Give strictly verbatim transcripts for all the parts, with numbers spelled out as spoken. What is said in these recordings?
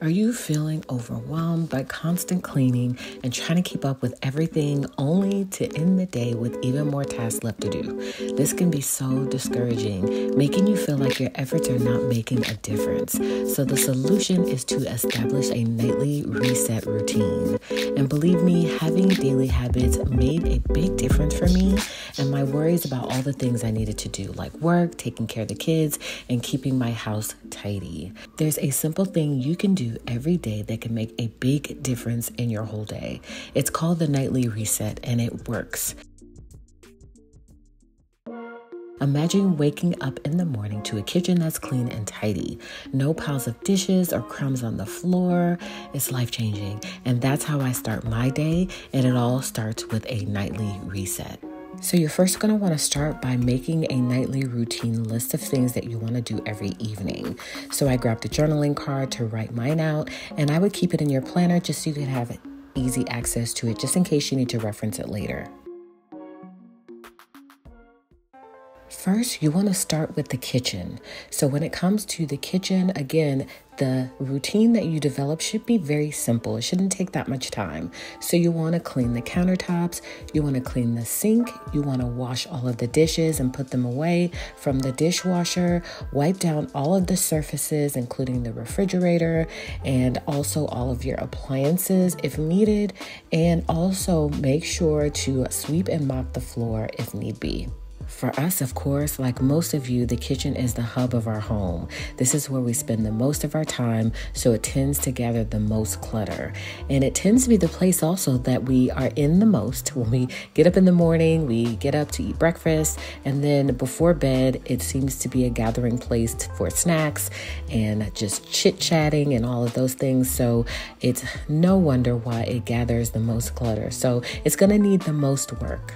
Are you feeling overwhelmed by constant cleaning and trying to keep up with everything only to end the day with even more tasks left to do? This can be so discouraging, making you feel like your efforts are not making a difference. So the solution is to establish a nightly reset routine. And believe me, having daily habits made a big difference for me and my worries about all the things I needed to do, like work, taking care of the kids, and keeping my house tidy. There's a simple thing you can do every day that can make a big difference in your whole day. It's called the nightly reset, and it works. Imagine waking up in the morning to a kitchen that's clean and tidy. No piles of dishes or crumbs on the floor. It's life-changing. And that's how I start my day, and it all starts with a nightly reset. So you're first going to want to start by making a nightly routine list of things that you want to do every evening. So I grabbed a journaling card to write mine out, and I would keep it in your planner just so you can have easy access to it, just in case you need to reference it later. First, you want to start with the kitchen. So when it comes to the kitchen, again, the routine that you develop should be very simple. It shouldn't take that much time. So you want to clean the countertops, you want to clean the sink, you want to wash all of the dishes and put them away from the dishwasher, wipe down all of the surfaces, including the refrigerator, and also all of your appliances if needed, and also make sure to sweep and mop the floor if need be. For us, of course, like most of you, the kitchen is the hub of our home. This is where we spend the most of our time, so it tends to gather the most clutter. And it tends to be the place also that we are in the most. When we get up in the morning, we get up to eat breakfast, and then before bed, it seems to be a gathering place for snacks and just chit-chatting and all of those things. So it's no wonder why it gathers the most clutter. So it's going to need the most work.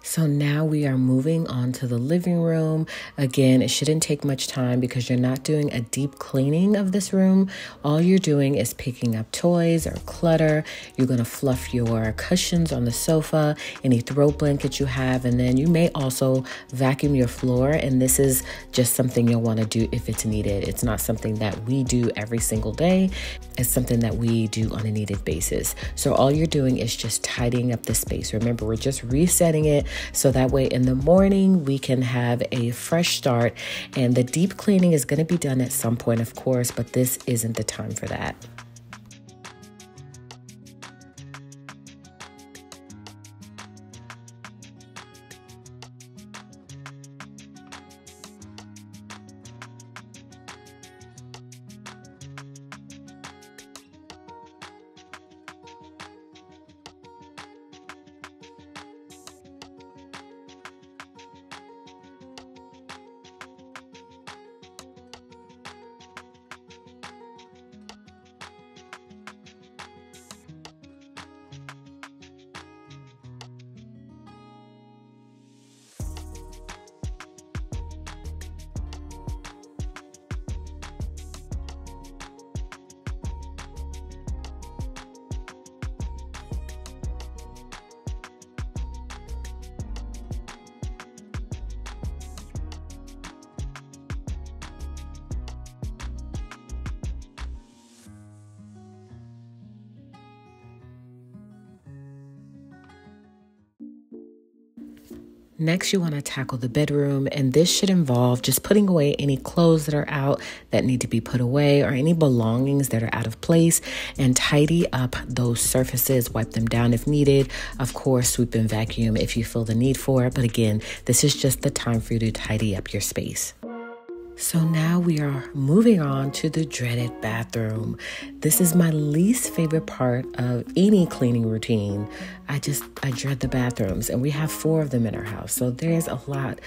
So now we are moving on to the living room. Again, it shouldn't take much time because you're not doing a deep cleaning of this room. All you're doing is picking up toys or clutter. You're going to fluff your cushions on the sofa, any throw blankets you have, and then you may also vacuum your floor. And this is just something you'll want to do if it's needed. It's not something that we do every single day. It's something that we do on a needed basis. So all you're doing is just tidying up the space. Remember, we're just resetting it. So that way in the morning, we can have a fresh start, and the deep cleaning is going to be done at some point, of course, but this isn't the time for that. Next, you want to tackle the bedroom, and this should involve just putting away any clothes that are out that need to be put away or any belongings that are out of place, and tidy up those surfaces, wipe them down if needed. Of course, sweep and vacuum if you feel the need for it. But again, this is just the time for you to tidy up your space. So now we are moving on to the dreaded bathroom. This is my least favorite part of any cleaning routine. I just, I dread the bathrooms, and we have four of them in our house. So there's a lot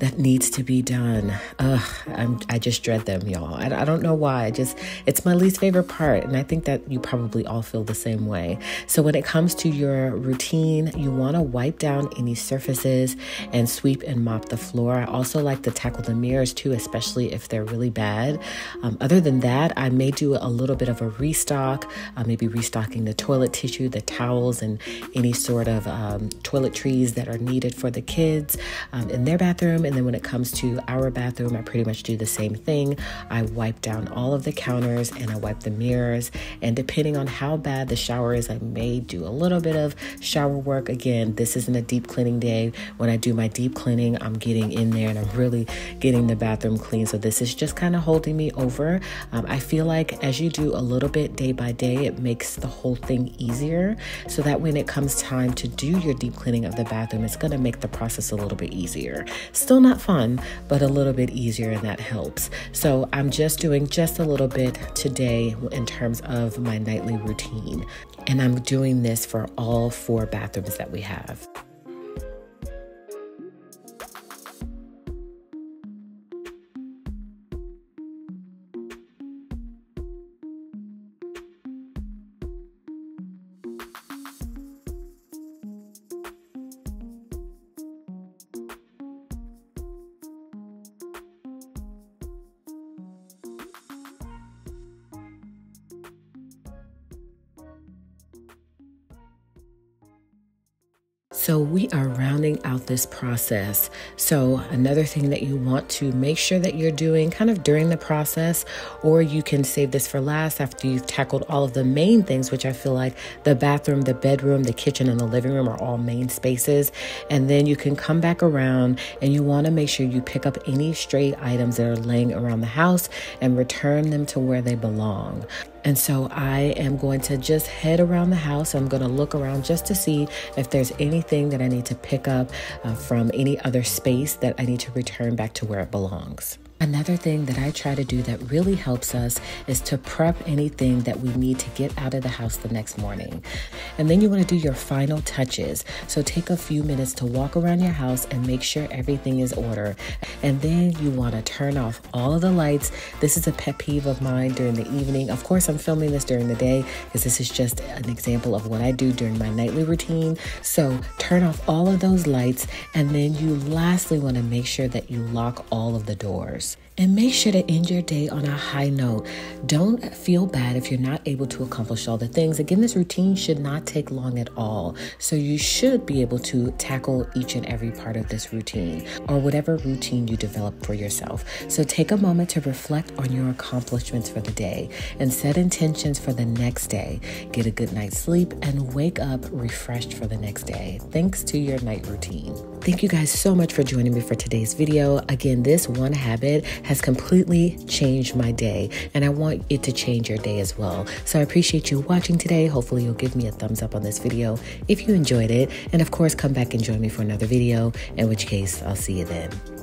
that needs to be done. Ugh, I'm, I just dread them, y'all. I, I don't know why. I just, it's my least favorite part. And I think that you probably all feel the same way. So when it comes to your routine, you want to wipe down any surfaces and sweep and mop the floor. I also like to tackle the mirrors too, especially if they're really bad. Um, other than that, I may do a little bit of a restock, uh, maybe restocking the toilet tissue, the towels, and any sort of um, toiletries that are needed for the kids um, in their bathroom. And then when it comes to our bathroom, I pretty much do the same thing. I wipe down all of the counters and I wipe the mirrors. And depending on how bad the shower is, I may do a little bit of shower work. Again, this isn't a deep cleaning day. When I do my deep cleaning, I'm getting in there and I'm really getting the bathroom clean. So this is just kind of holding me over. Um, I feel like as you do a little bit day by day, it makes the whole thing easier, so that when it comes time to do your deep cleaning of the bathroom, it's going to make the process a little bit easier. Still not fun, but a little bit easier, and that helps. So I'm just doing just a little bit today in terms of my nightly routine. And I'm doing this for all four bathrooms that we have. So we are rounding out this process. So another thing that you want to make sure that you're doing kind of during the process, or you can save this for last after you've tackled all of the main things, which I feel like the bathroom, the bedroom, the kitchen, and the living room are all main spaces. And then you can come back around, and you want to make sure you pick up any stray items that are laying around the house and return them to where they belong. And so I am going to just head around the house. I'm going to look around just to see if there's anything that I need to pick up uh, from any other space that I need to return back to where it belongs. Another thing that I try to do that really helps us is to prep anything that we need to get out of the house the next morning. And then you want to do your final touches. So take a few minutes to walk around your house and make sure everything is in order. And then you want to turn off all of the lights. This is a pet peeve of mine during the evening. Of course, I'm filming this during the day because this is just an example of what I do during my nightly routine. So turn off all of those lights. And then you lastly want to make sure that you lock all of the doors. And make sure to end your day on a high note. Don't feel bad if you're not able to accomplish all the things. Again, this routine should not take long at all. So you should be able to tackle each and every part of this routine, or whatever routine you develop for yourself. So take a moment to reflect on your accomplishments for the day and set intentions for the next day. Get a good night's sleep and wake up refreshed for the next day, thanks to your night routine. Thank you guys so much for joining me for today's video. Again, this one habit has completely changed my day, and I want it to change your day as well. So I appreciate you watching today. Hopefully you'll give me a thumbs up on this video if you enjoyed it. And of course, come back and join me for another video, in which case I'll see you then.